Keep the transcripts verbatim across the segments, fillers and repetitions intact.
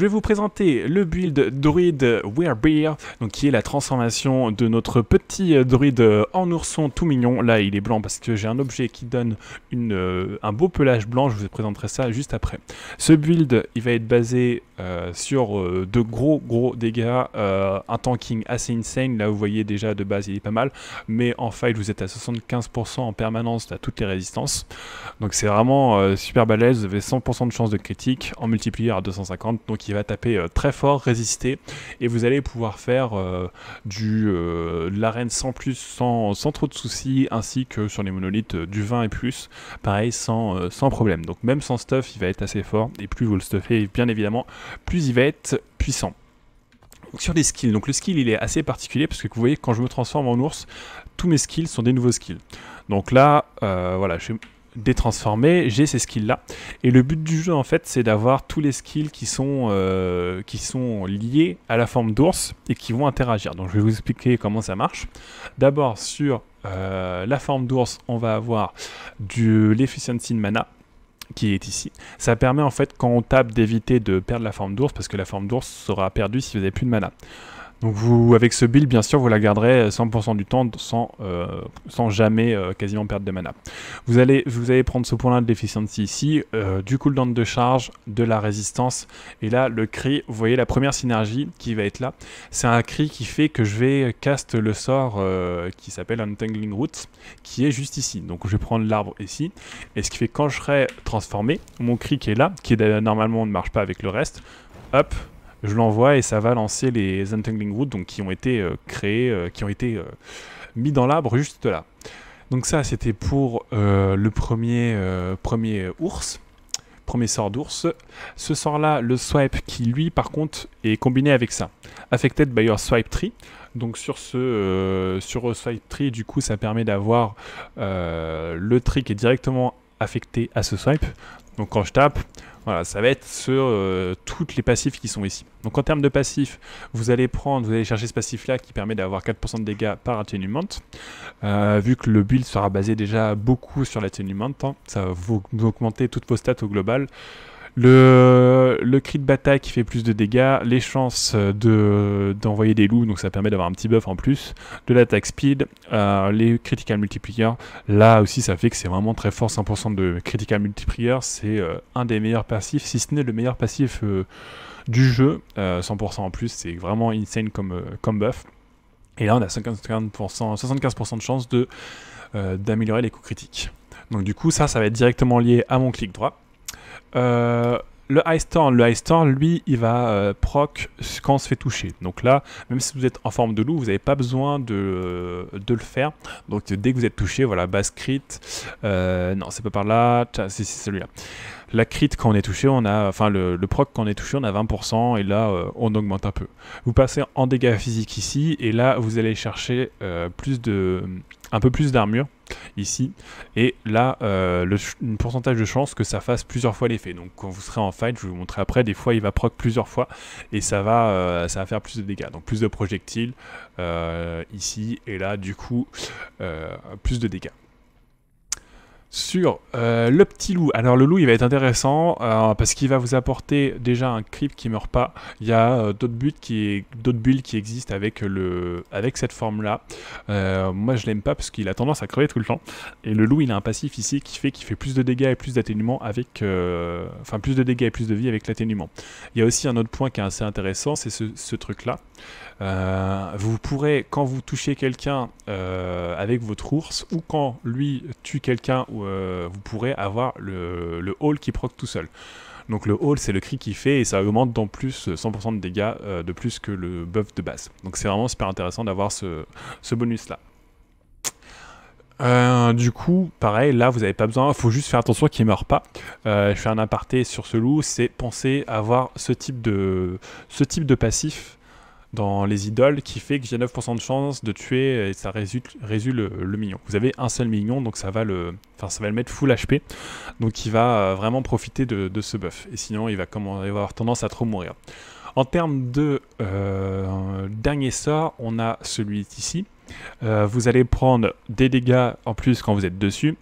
Je vais vous présenter le build Druid Werebear, donc qui est la transformation de notre petit druide en ourson tout mignon. Là il est blanc parce que j'ai un objet qui donne une, euh, un beau pelage blanc, je vous présenterai ça juste après. Ce build il va être basé euh, sur euh, de gros gros dégâts, euh, un tanking assez insane. Là vous voyez déjà de base il est pas mal, mais en fight vous êtes à soixante-quinze pour cent en permanence à toutes les résistances, donc c'est vraiment euh, super balèze. Vous avez cent pour cent de chance de critique en multiplier à deux cent cinquante, donc il va taper euh, très fort, résister, et vous allez pouvoir faire euh, du euh, de l'arène sans plus, sans, sans trop de soucis, ainsi que sur les monolithes euh, du vingt et plus, pareil sans, euh, sans problème. Donc même sans stuff il va être assez fort, et plus vous le stuffez bien évidemment, plus il va être puissant. Sur les skills, donc le skill il est assez particulier parce que vous voyez quand je me transforme en ours, tous mes skills sont des nouveaux skills. Donc là, euh, voilà, je suis détransformé, j'ai ces skills là. Et le but du jeu en fait, c'est d'avoir tous les skills qui sont, euh, qui sont liés à la forme d'ours et qui vont interagir. Donc je vais vous expliquer comment ça marche. D'abord sur euh, la forme d'ours, on va avoir de l'efficiency de mana, qui est ici. Ça permet en fait quand on tape d'éviter de perdre la forme d'ours, parce que la forme d'ours sera perdue si vous n'avez plus de mana. Donc vous, avec ce build bien sûr vous la garderez cent pour cent du temps sans, euh, sans jamais euh, quasiment perdre de mana. Vous allez, vous allez prendre ce point là de l'efficiency ici, euh, du cooldown de charge, de la résistance, et là le cri, vous voyez la première synergie qui va être là, c'est un cri qui fait que je vais cast le sort euh, qui s'appelle Entangling Roots, qui est juste ici. Donc je vais prendre l'arbre ici, et ce qui fait que quand je serai transformé, mon cri qui est là, qui est, normalement ne marche pas avec le reste, hop, je l'envoie et ça va lancer les Entangling Roots, donc qui ont été euh, créés, euh, qui ont été euh, mis dans l'arbre juste là. Donc ça c'était pour euh, le premier, euh, premier ours, premier sort d'ours. Ce sort là, le Swipe, qui lui par contre est combiné avec ça. Affected by your Swipe Tree. Donc sur ce euh, sur Swipe Tree, du coup ça permet d'avoir euh, le tree qui est directement affecté à ce Swipe. Donc quand je tape, voilà, ça va être sur euh, toutes les passifs qui sont ici. Donc en termes de passifs, vous allez prendre, vous allez chercher ce passif là qui permet d'avoir quatre pour cent de dégâts par atténuement. Euh, vu que le build sera basé déjà beaucoup sur l'atténuement, hein, ça va vous augmenter toutes vos stats au global. Le, le cri de bataille qui fait plus de dégâts, les chances de d'envoyer des loups, donc ça permet d'avoir un petit buff en plus, de l'attaque speed, euh, les critical multipliers, là aussi ça fait que c'est vraiment très fort, cent pour cent de critical multiplier, c'est euh, un des meilleurs passifs, si ce n'est le meilleur passif euh, du jeu, euh, cent pour cent en plus, c'est vraiment insane comme, euh, comme buff. Et là on a soixante-quinze pour cent de chance de, euh, d'améliorer les coups critiques. Donc du coup ça, ça va être directement lié à mon clic droit. Euh, le Ice Thorn, le Ice Thorn, lui, il va euh, proc quand on se fait toucher. Donc là, même si vous êtes en forme de loup, vous n'avez pas besoin de, euh, de le faire. Donc dès que vous êtes touché, voilà, base crit. Euh, non, c'est pas par là. C'est celui-là. La crit quand on est touché, on a, enfin le, le proc quand on est touché, on a vingt pour cent et là euh, on augmente un peu. Vous passez en dégâts physiques ici et là vous allez chercher euh, plus de, un peu plus d'armure ici et là euh, le pourcentage de chance que ça fasse plusieurs fois l'effet. Donc quand vous serez en fight, je vais vous montrer après, des fois il va proc plusieurs fois et ça va, euh, ça va faire plus de dégâts. Donc plus de projectiles euh, ici et là, du coup euh, plus de dégâts. Sur euh, le petit loup, alors le loup il va être intéressant euh, parce qu'il va vous apporter déjà un creep qui meurt pas. Il y a euh, d'autres builds qui, qui existent avec, le, avec cette forme là. Euh, moi je l'aime pas parce qu'il a tendance à crever tout le temps. Et le loup il a un passif ici qui fait qu'il fait plus de dégâts et plus d'atténuement avec. Euh, enfin plus de dégâts et plus de vie avec l'atténuement. Il y a aussi un autre point qui est assez intéressant, c'est ce, ce truc là. Euh, vous pourrez, quand vous touchez quelqu'un euh, avec votre ours ou quand lui tue quelqu'un, euh, vous pourrez avoir le, le haul qui proc tout seul. Donc le haul c'est le cri qu'il fait et ça augmente dans plus cent pour cent de dégâts euh, de plus que le buff de base. Donc c'est vraiment super intéressant d'avoir ce, ce bonus là. Euh, du coup, pareil, là vous n'avez pas besoin, il faut juste faire attention qu'il ne meure pas. Euh, je fais un aparté sur ce loup, c'est penser à avoir ce type de, ce type de passif dans les idoles qui fait que j'ai neuf pour cent de chance de tuer et ça résulte, résulte le, le minion. Vous avez un seul minion donc ça va le, enfin, ça va le mettre full H P, donc il va vraiment profiter de, de ce buff et sinon il va, comment, il va avoir tendance à trop mourir. En termes de euh, dernier sort, on a celui ici. Euh, vous allez prendre des dégâts en plus quand vous êtes dessus,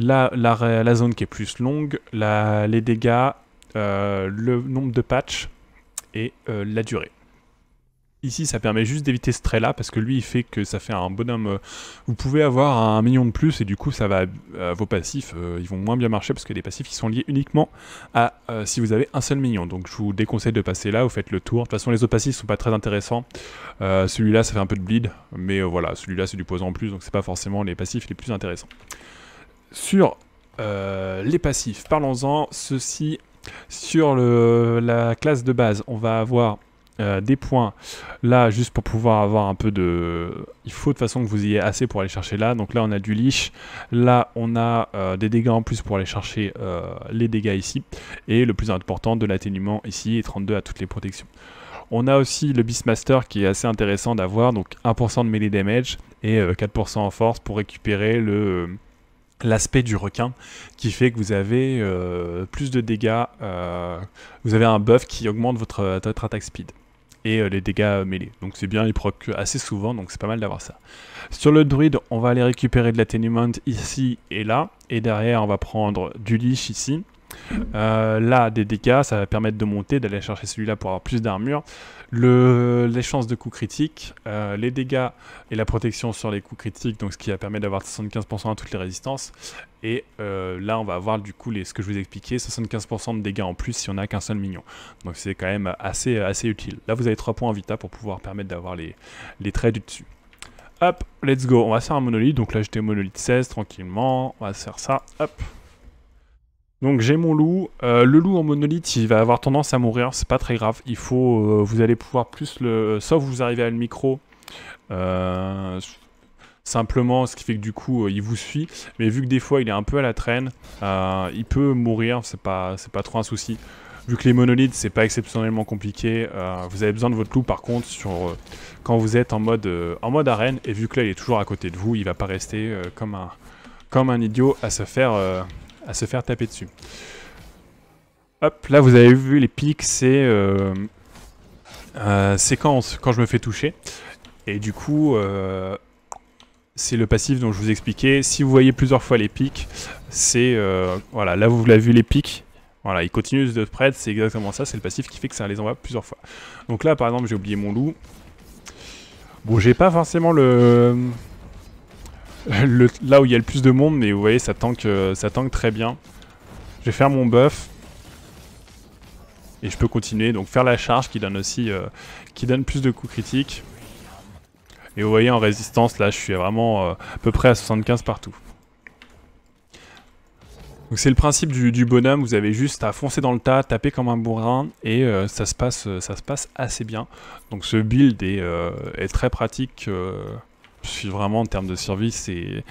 la, la, la zone qui est plus longue, la, les dégâts, euh, le nombre de patchs et euh, la durée. Ici, ça permet juste d'éviter ce trait-là, parce que lui, il fait que ça fait un bonhomme... Euh, vous pouvez avoir un million de plus, et du coup, ça va à, à vos passifs, euh, ils vont moins bien marcher, parce que les passifs, ils sont liés uniquement à euh, si vous avez un seul million. Donc, je vous déconseille de passer là, vous faites le tour. De toute façon, les autres passifs sont pas très intéressants. Euh, celui-là, ça fait un peu de bleed, mais euh, voilà, celui-là, c'est du poison en plus, donc c'est pas forcément les passifs les plus intéressants. Sur euh, les passifs, parlons-en, ceci, sur le, la classe de base, on va avoir... Euh, des points là juste pour pouvoir avoir un peu de... Il faut de façon que vous ayez assez pour aller chercher là. Donc là on a du leash, là on a euh, des dégâts en plus pour aller chercher euh, les dégâts ici. Et le plus important de l'atténuement ici et trente-deux à toutes les protections. On a aussi le Beastmaster qui est assez intéressant d'avoir. Donc un pour cent de melee damage et euh, quatre pour cent en force pour récupérer le... l'aspect du requin qui fait que vous avez euh, plus de dégâts. Euh, vous avez un buff qui augmente votre, votre attaque speed. Et les dégâts mêlés. Donc c'est bien, il proc assez souvent, donc c'est pas mal d'avoir ça. Sur le druide, on va aller récupérer de l'atténuement ici et là. Et derrière, on va prendre du leash ici. Euh, là, des dégâts, ça va permettre de monter, d'aller chercher celui-là pour avoir plus d'armure. Le, les chances de coups critiques, euh, les dégâts et la protection sur les coups critiques, donc ce qui va permettre d'avoir soixante-quinze pour cent à toutes les résistances. Et euh, là, on va avoir du coup les, ce que je vous ai expliqué, soixante-quinze pour cent de dégâts en plus si on n'a qu'un seul mignon. Donc c'est quand même assez, assez utile. Là, vous avez trois points en vita pour pouvoir permettre d'avoir les, les traits du dessus. Hop, let's go. On va faire un monolithe. Donc là, j'étais monolithe seize tranquillement. On va faire ça. Hop. Donc j'ai mon loup, euh, le loup en monolithe il va avoir tendance à mourir, c'est pas très grave, il faut, euh, vous allez pouvoir plus le, sauf vous arrivez à le micro, euh, simplement ce qui fait que du coup euh, il vous suit, mais vu que des fois il est un peu à la traîne, euh, il peut mourir, c'est pas, c'est pas trop un souci. Vu que les monolithes c'est pas exceptionnellement compliqué, euh, vous avez besoin de votre loup par contre sur, euh, quand vous êtes en mode, euh, en mode arène, et vu que là il est toujours à côté de vous, il va pas rester euh, comme, un, comme un idiot à se faire... Euh, à se faire taper dessus. Hop, là vous avez vu les pics, c'est euh, euh, quand, quand je me fais toucher. Et du coup, euh, c'est le passif dont je vous expliquais. Si vous voyez plusieurs fois les pics, c'est... Euh, voilà, là vous l'avez vu les pics. Voilà, ils continuent de se prêter, c'est exactement ça. C'est le passif qui fait que ça les envoie plusieurs fois. Donc là, par exemple, j'ai oublié mon loup. Bon, j'ai pas forcément le... Le, là où il y a le plus de monde, mais vous voyez, ça tank, euh, ça tank très bien. Je vais faire mon buff. Et je peux continuer, donc faire la charge qui donne aussi euh, qui donne plus de coups critiques. Et vous voyez, en résistance, là, je suis vraiment euh, à peu près à soixante-quinze partout. Donc c'est le principe du, du bonhomme, vous avez juste à foncer dans le tas, taper comme un bourrin, et euh, ça se passe, ça se passe assez bien. Donc ce build est, euh, est très pratique... Euh, vraiment en termes de survie, c'est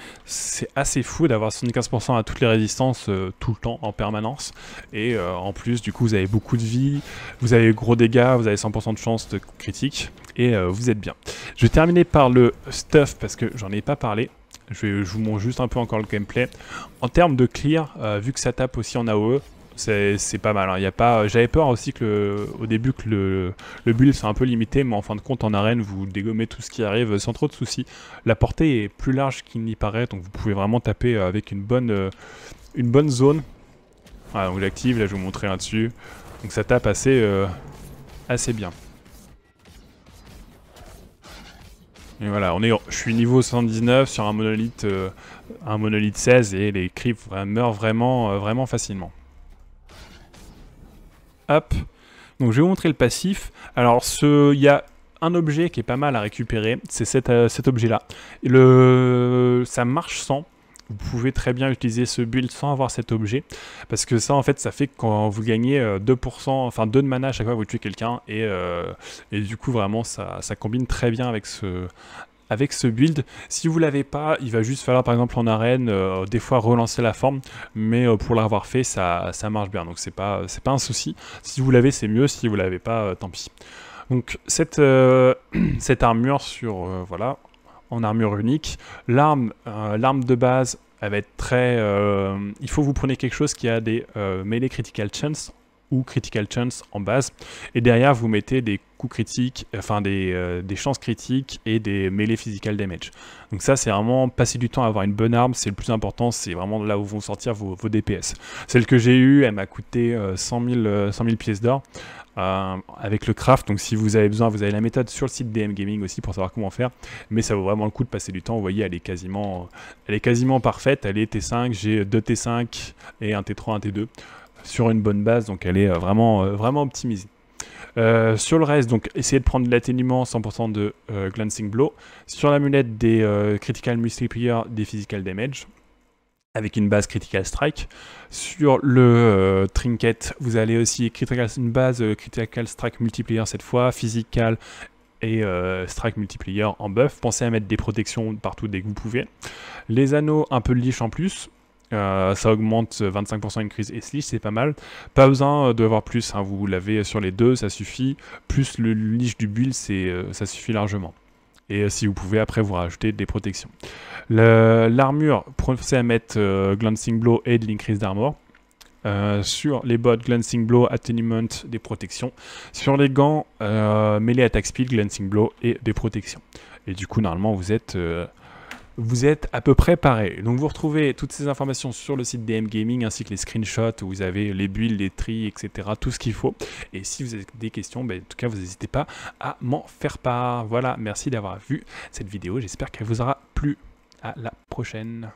assez fou d'avoir soixante-quinze pour cent à toutes les résistances euh, tout le temps en permanence. Et euh, en plus, du coup, vous avez beaucoup de vie, vous avez gros dégâts, vous avez cent pour cent de chance de critique et euh, vous êtes bien. Je vais terminer par le stuff parce que j'en ai pas parlé. Je, vais, je vous montre juste un peu encore le gameplay. En termes de clear, euh, vu que ça tape aussi en A O E, c'est pas mal, hein. Il y a pas... J'avais peur aussi que le... au début que le, le build soit un peu limité, mais en fin de compte en arène vous dégommez tout ce qui arrive sans trop de soucis. La portée est plus large qu'il n'y paraît, donc vous pouvez vraiment taper avec une bonne, une bonne zone. Voilà, donc j'active, là je vais vous montrer un dessus. Donc ça tape assez, euh... assez bien. Et voilà, on est, je suis niveau soixante-dix-neuf sur un monolithe, euh... un monolithe seize et les creeps meurent vraiment, euh, vraiment facilement. Hop, donc je vais vous montrer le passif. Alors, ce, il y a un objet qui est pas mal à récupérer, c'est cet, euh, cet objet-là. Le, ça marche sans. Vous pouvez très bien utiliser ce build sans avoir cet objet, parce que ça, en fait, ça fait que quand vous gagnez euh, deux pour cent, enfin deux de mana à chaque fois que vous tuez quelqu'un, et, euh, et du coup, vraiment, ça, ça combine très bien avec ce... Avec ce build, si vous l'avez pas, il va juste falloir par exemple en arène, euh, des fois relancer la forme, mais euh, pour l'avoir fait, ça, ça marche bien, donc c'est pas, c'est pas un souci. Si vous l'avez, c'est mieux, si vous l'avez pas, euh, tant pis. Donc cette, euh, cette armure sur, euh, voilà, en armure unique, l'arme euh, l'arme de base, elle va être très... Euh, il faut que vous preniez quelque chose qui a des euh, melee critical chance, ou critical chance en base, et derrière vous mettez des coups critiques, enfin des, euh, des chances critiques et des mêlées physical damage. Donc ça c'est vraiment passer du temps à avoir une bonne arme, c'est le plus important, c'est vraiment là où vont sortir vos, vos D P S. Celle que j'ai eue, elle m'a coûté euh, cent mille pièces d'or euh, avec le craft, donc si vous avez besoin, vous avez la méthode sur le site D M Gaming aussi pour savoir comment faire, mais ça vaut vraiment le coup de passer du temps, vous voyez elle est quasiment, elle est quasiment parfaite, elle est T cinq, j'ai deux T cinq et un T trois, un T deux. Sur une bonne base, donc elle est vraiment, euh, vraiment optimisée. Euh, sur le reste, donc essayez de prendre de l'atténuement, cent pour cent de euh, Glancing Blow. Sur l'amulette des euh, Critical Multiplier, des Physical Damage, avec une base Critical Strike. Sur le euh, Trinket, vous allez aussi critical, une base euh, Critical Strike Multiplier cette fois, Physical et euh, Strike Multiplier en buff. Pensez à mettre des protections partout dès que vous pouvez. Les anneaux, un peu de leash en plus. Euh, ça augmente vingt-cinq pour cent increase et leash, c'est pas mal. Pas besoin d'avoir plus, hein, vous l'avez sur les deux, ça suffit. Plus le leash du build, euh, ça suffit largement. Et euh, si vous pouvez, après, vous rajoutez des protections. L'armure, pensez à mettre euh, Glancing Blow et de l'increase d'armor. Euh, sur les bots, Glancing Blow, Attenuement, des protections. Sur les gants, euh, mêlée attack speed, Glancing Blow et des protections. Et du coup, normalement, vous êtes... Euh, vous êtes à peu près pareil. Donc vous retrouvez toutes ces informations sur le site D M Gaming, ainsi que les screenshots où vous avez les builds, les tris, et cetera. Tout ce qu'il faut. Et si vous avez des questions, ben, en tout cas, vous n'hésitez pas à m'en faire part. Voilà, merci d'avoir vu cette vidéo. J'espère qu'elle vous aura plu. À la prochaine.